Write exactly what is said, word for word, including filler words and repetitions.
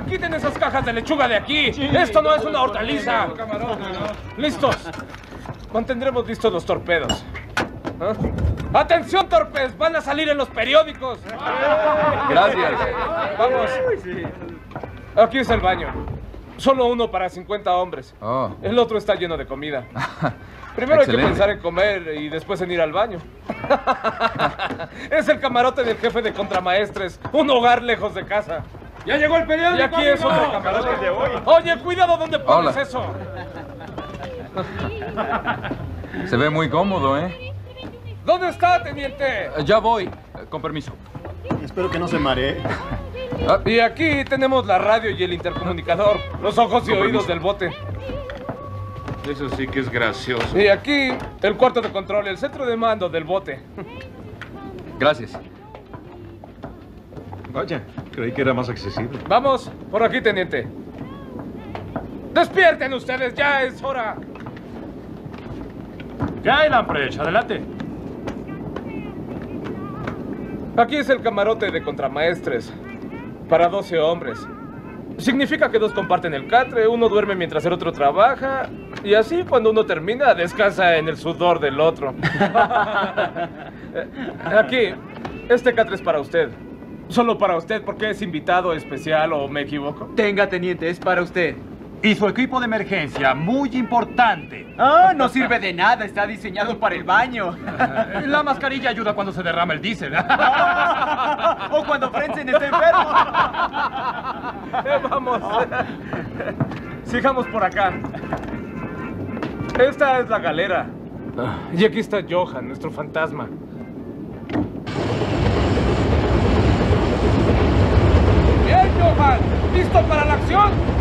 ¡Ya quiten esas cajas de lechuga de aquí! Sí, ¡esto no es una hortaliza! ¡Listos! Mantendremos listos los torpedos. ¿Ah? ¡Atención, torpes! ¡Van a salir en los periódicos! Gracias. Vamos. Aquí es el baño. Solo uno para cincuenta hombres. Oh. El otro está lleno de comida. Primero Excelente. Hay que pensar en comer y después en ir al baño. Es el camarote del jefe de contramaestres. Un hogar lejos de casa. ¡Ya llegó el periódico! Y aquí es otro camarote de hoy. Oye, cuidado donde pones Hola. Eso. Se ve muy cómodo, ¿eh? ¿Dónde está, teniente? Ya voy. Con permiso. Espero que no se maree. Y aquí tenemos la radio y el intercomunicador. Los ojos y oídos del bote. Eso sí que es gracioso. Y aquí el cuarto de control, el centro de mando del bote. Gracias. Vaya, creí que era más accesible. Vamos, por aquí, teniente. ¡Despierten ustedes! ¡Ya es hora! Ya, el Lamprecht, adelante. Aquí es el camarote de contramaestres. Para doce hombres. Significa que dos comparten el catre, uno duerme mientras el otro trabaja, y así cuando uno termina, descansa en el sudor del otro. Aquí, este catre es para usted. Solo para usted, porque es invitado especial, ¿o me equivoco? Tenga, teniente, es para usted. Y su equipo de emergencia, muy importante. Ah, no sirve de nada, está diseñado para el baño. La mascarilla ayuda cuando se derrama el diésel. O cuando Frensen está enfermo. Vamos. Sigamos por acá. Esta es la galera. Y aquí está Johan, nuestro fantasma. ¡Bien, Johan! ¿Listo para la acción?